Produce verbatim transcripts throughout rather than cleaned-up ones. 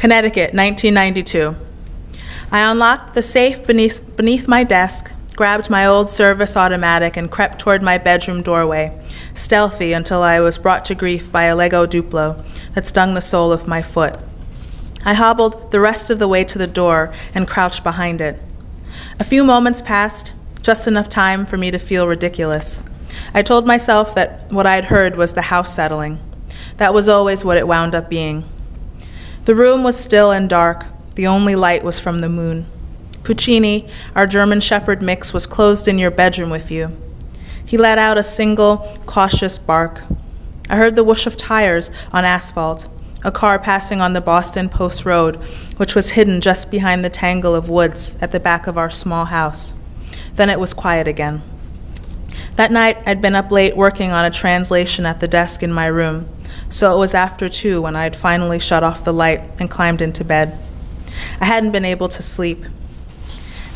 Connecticut, nineteen ninety-two. I unlocked the safe beneath, beneath my desk, grabbed my old service automatic, and crept toward my bedroom doorway, stealthy until I was brought to grief by a Lego Duplo that stung the sole of my foot. I hobbled the rest of the way to the door and crouched behind it. A few moments passed, just enough time for me to feel ridiculous. I told myself that what I had heard was the house settling. That was always what it wound up being. The room was still and dark. The only light was from the moon. Puccini, our German Shepherd mix, was closed in your bedroom with you. He let out a single, cautious bark. I heard the whoosh of tires on asphalt, a car passing on the Boston Post Road, which was hidden just behind the tangle of woods at the back of our small house. Then it was quiet again. That night, I'd been up late working on a translation at the desk in my room, so it was after two when I had finally shut off the light and climbed into bed. I hadn't been able to sleep.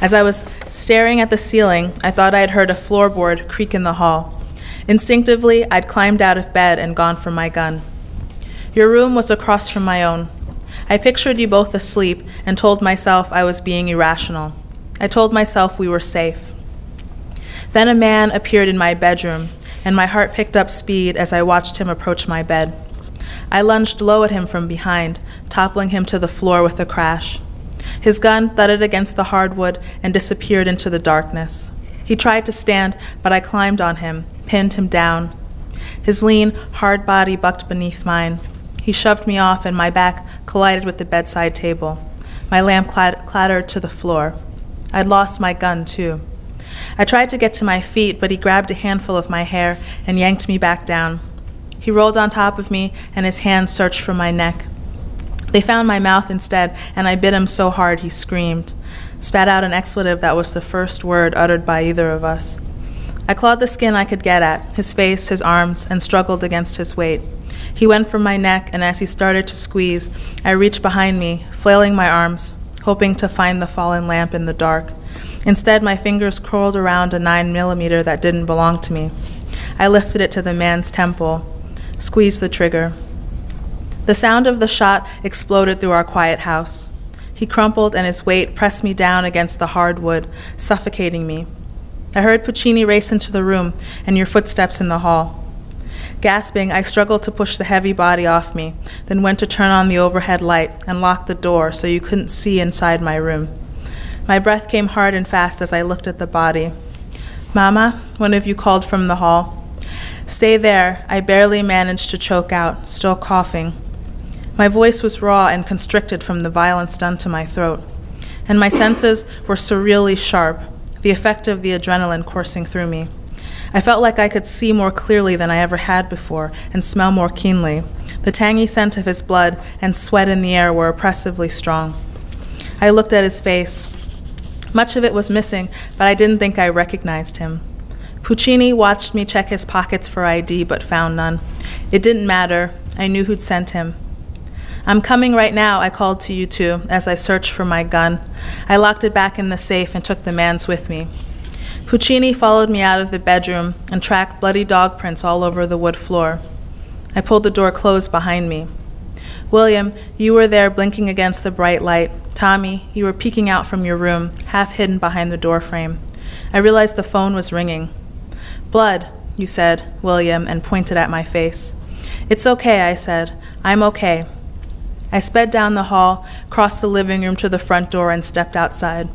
As I was staring at the ceiling, I thought I had heard a floorboard creak in the hall. Instinctively, I'd climbed out of bed and gone for my gun. Your room was across from my own. I pictured you both asleep and told myself I was being irrational. I told myself we were safe. Then a man appeared in my bedroom, and my heart picked up speed as I watched him approach my bed. I lunged low at him from behind, toppling him to the floor with a crash. His gun thudded against the hardwood and disappeared into the darkness. He tried to stand, but I climbed on him, pinned him down. His lean, hard body bucked beneath mine. He shoved me off, and my back collided with the bedside table. My lamp clat- clattered to the floor. I'd lost my gun, too. I tried to get to my feet, but he grabbed a handful of my hair and yanked me back down. He rolled on top of me, and his hands searched for my neck. They found my mouth instead, and I bit him so hard he screamed, spat out an expletive that was the first word uttered by either of us. I clawed the skin I could get at, his face, his arms, and struggled against his weight. He went for my neck, and as he started to squeeze, I reached behind me, flailing my arms, hoping to find the fallen lamp in the dark. Instead, my fingers curled around a nine millimeter that didn't belong to me. I lifted it to the man's temple. Squeezed the trigger. The sound of the shot exploded through our quiet house. He crumpled, and his weight pressed me down against the hardwood, suffocating me. I heard Puccini race into the room and your footsteps in the hall. Gasping, I struggled to push the heavy body off me, then went to turn on the overhead light and lock the door so you couldn't see inside my room. My breath came hard and fast as I looked at the body. "Mama," one of you called from the hall. "Stay there," I barely managed to choke out, still coughing. My voice was raw and constricted from the violence done to my throat, and my senses were surreally sharp, the effect of the adrenaline coursing through me. I felt like I could see more clearly than I ever had before and smell more keenly. The tangy scent of his blood and sweat in the air were oppressively strong. I looked at his face. Much of it was missing, but I didn't think I recognized him. Puccini watched me check his pockets for I D, but found none. It didn't matter. I knew who'd sent him. "I'm coming right now," I called to you two as I searched for my gun. I locked it back in the safe and took the man's with me. Puccini followed me out of the bedroom and tracked bloody dog prints all over the wood floor. I pulled the door closed behind me. William, you were there blinking against the bright light. Tommy, you were peeking out from your room, half hidden behind the doorframe. I realized the phone was ringing. "Blood," you said, William, and pointed at my face. "It's okay," I said. "I'm okay." I sped down the hall, crossed the living room to the front door, and stepped outside.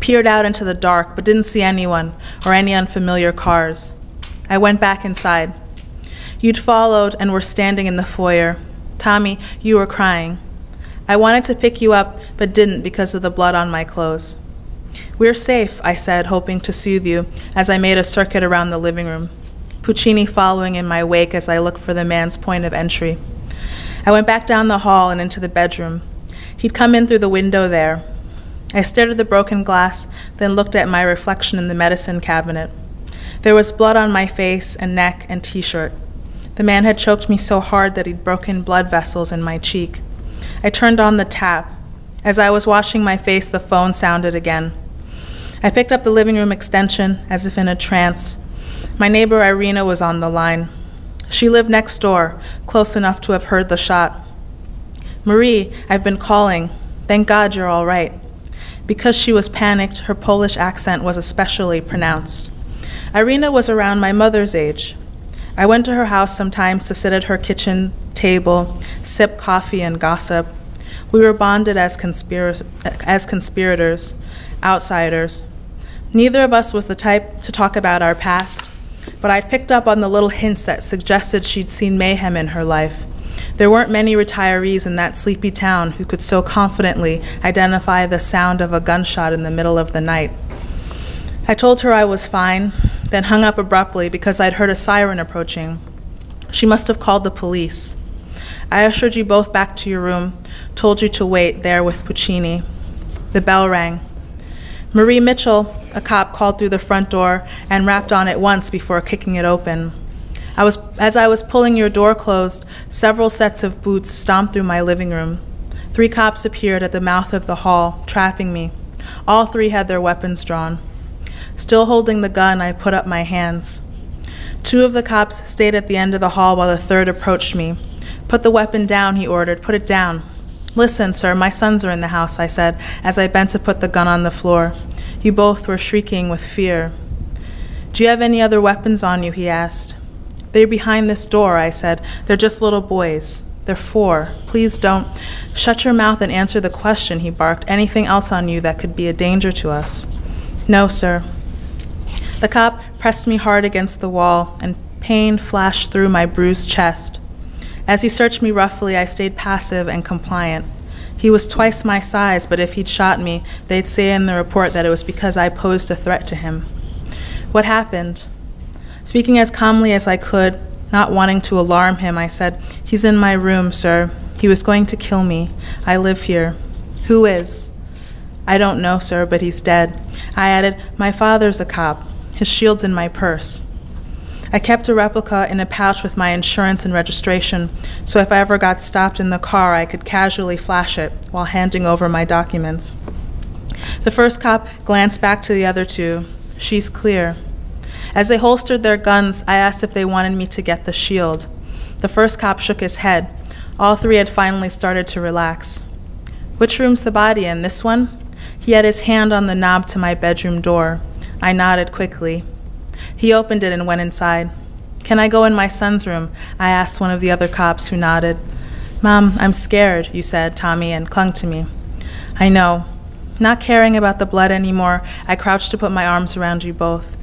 Peered out into the dark, but didn't see anyone or any unfamiliar cars. I went back inside. You'd followed and were standing in the foyer. Tommy, you were crying. I wanted to pick you up, but didn't because of the blood on my clothes. "We're safe," I said, hoping to soothe you, as I made a circuit around the living room, Puccini following in my wake as I looked for the man's point of entry. I went back down the hall and into the bedroom. He'd come in through the window there. I stared at the broken glass, then looked at my reflection in the medicine cabinet. There was blood on my face and neck and t-shirt. The man had choked me so hard that he'd broken blood vessels in my cheek. I turned on the tap. As I was washing my face, the phone sounded again. I picked up the living room extension, as if in a trance. My neighbor Irina was on the line. She lived next door, close enough to have heard the shot. Marie, I've been calling. Thank God you're all right. Because she was panicked, her Polish accent was especially pronounced. Irina was around my mother's age. I went to her house sometimes to sit at her kitchen table, sip coffee and gossip. We were bonded as, conspir as conspirators, outsiders. Neither of us was the type to talk about our past, but I picked up on the little hints that suggested she'd seen mayhem in her life. There weren't many retirees in that sleepy town who could so confidently identify the sound of a gunshot in the middle of the night. I told her I was fine, then hung up abruptly because I'd heard a siren approaching. She must have called the police. I ushered you both back to your room, told you to wait there with Puccini. The bell rang. Marie Mitchell, a cop, called through the front door and rapped on it once before kicking it open. I was, as I was pulling your door closed, several sets of boots stomped through my living room. Three cops appeared at the mouth of the hall, trapping me. All three had their weapons drawn. Still holding the gun, I put up my hands. Two of the cops stayed at the end of the hall while the third approached me. Put the weapon down, he ordered. Put it down. Listen, sir, my sons are in the house, I said, as I bent to put the gun on the floor. You both were shrieking with fear. Do you have any other weapons on you, he asked. They're behind this door, I said. They're just little boys. They're four. Please don't. Shut your mouth and answer the question, he barked. Anything else on you that could be a danger to us? No, sir. The cop pressed me hard against the wall, and pain flashed through my bruised chest. As he searched me roughly, I stayed passive and compliant. He was twice my size, but if he'd shot me, they'd say in the report that it was because I posed a threat to him. What happened? Speaking as calmly as I could, not wanting to alarm him, I said, "He's in my room, sir. He was going to kill me. I live here." "Who is?" "I don't know, sir, but he's dead." I added, "My father's a cop. His shield's in my purse." I kept a replica in a pouch with my insurance and registration, so if I ever got stopped in the car, I could casually flash it while handing over my documents. The first cop glanced back to the other two. "She's clear." As they holstered their guns, I asked if they wanted me to get the shield. The first cop shook his head. All three had finally started to relax. "Which room's the body in? This one?" He had his hand on the knob to my bedroom door. I nodded quickly. He opened it and went inside. "Can I go in my son's room?" I asked one of the other cops, who nodded. "Mom, I'm scared," you said, Tommy, and clung to me. "I know." Not caring about the blood anymore, I crouched to put my arms around you both.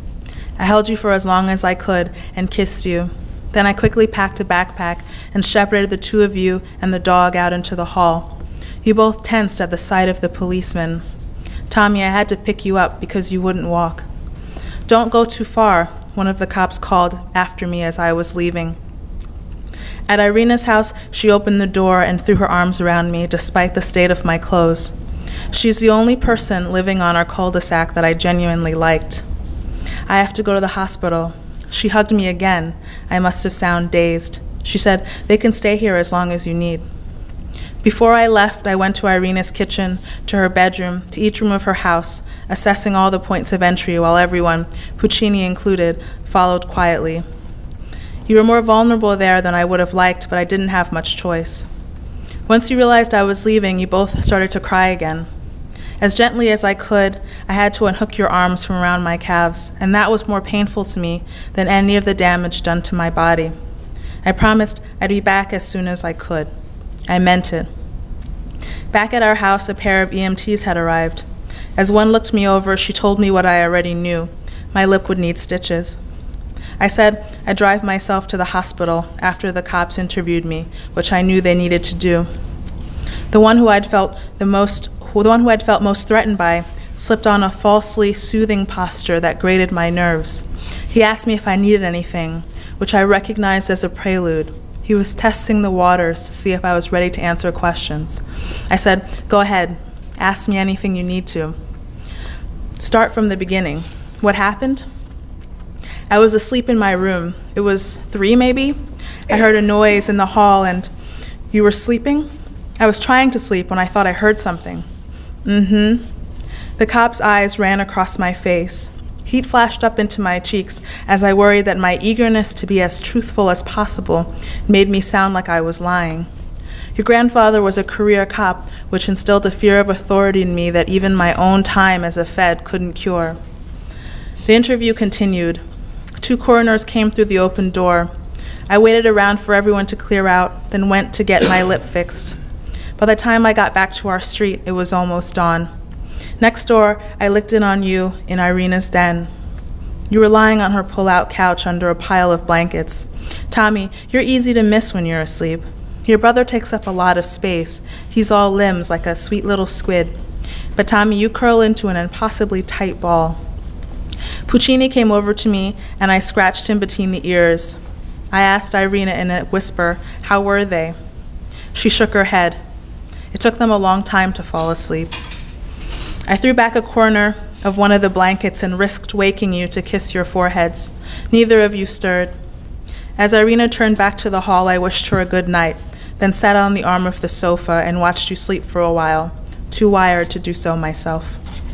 I held you for as long as I could and kissed you. Then I quickly packed a backpack and shepherded the two of you and the dog out into the hall. You both tensed at the sight of the policeman. "Tommy, I had to pick you up because you wouldn't walk." "Don't go too far," one of the cops called after me as I was leaving. At Irina's house, she opened the door and threw her arms around me, despite the state of my clothes. She's the only person living on our cul-de-sac that I genuinely liked. "I have to go to the hospital." She hugged me again. I must have sounded dazed. She said, "They can stay here as long as you need." Before I left, I went to Irina's kitchen, to her bedroom, to each room of her house, assessing all the points of entry while everyone, Puccini included, followed quietly. You were more vulnerable there than I would have liked, but I didn't have much choice. Once you realized I was leaving, you both started to cry again. As gently as I could, I had to unhook your arms from around my calves, and that was more painful to me than any of the damage done to my body. I promised I'd be back as soon as I could. I meant it. Back at our house, a pair of E M Ts had arrived. As one looked me over, she told me what I already knew. My lip would need stitches. I said I'd drive myself to the hospital after the cops interviewed me, which I knew they needed to do. The one who I'd felt the most, the one who I'd felt most threatened by slipped on a falsely soothing posture that grated my nerves. He asked me if I needed anything, which I recognized as a prelude. He was testing the waters to see if I was ready to answer questions. I said, "Go ahead, ask me anything you need to. Start from the beginning. What happened?" I was asleep in my room. It was three, maybe. I heard a noise in the hall and you were sleeping? I was trying to sleep when I thought I heard something. Mm-hmm. The cop's eyes ran across my face. Heat flashed up into my cheeks as I worried that my eagerness to be as truthful as possible made me sound like I was lying. Your grandfather was a career cop, which instilled a fear of authority in me that even my own time as a Fed couldn't cure. The interview continued. Two coroners came through the open door. I waited around for everyone to clear out, then went to get my lip fixed. By the time I got back to our street, it was almost dawn. Next door, I looked in on you in Irina's den. You were lying on her pull-out couch under a pile of blankets. Tommy, you're easy to miss when you're asleep. Your brother takes up a lot of space. He's all limbs like a sweet little squid. But Tommy, you curl into an impossibly tight ball. Puccini came over to me, and I scratched him between the ears. I asked Irina in a whisper, how were they? She shook her head. It took them a long time to fall asleep. I threw back a corner of one of the blankets and risked waking you to kiss your foreheads. Neither of you stirred. As Irina turned back to the hall, I wished her a good night, then sat on the arm of the sofa and watched you sleep for a while, too wired to do so myself.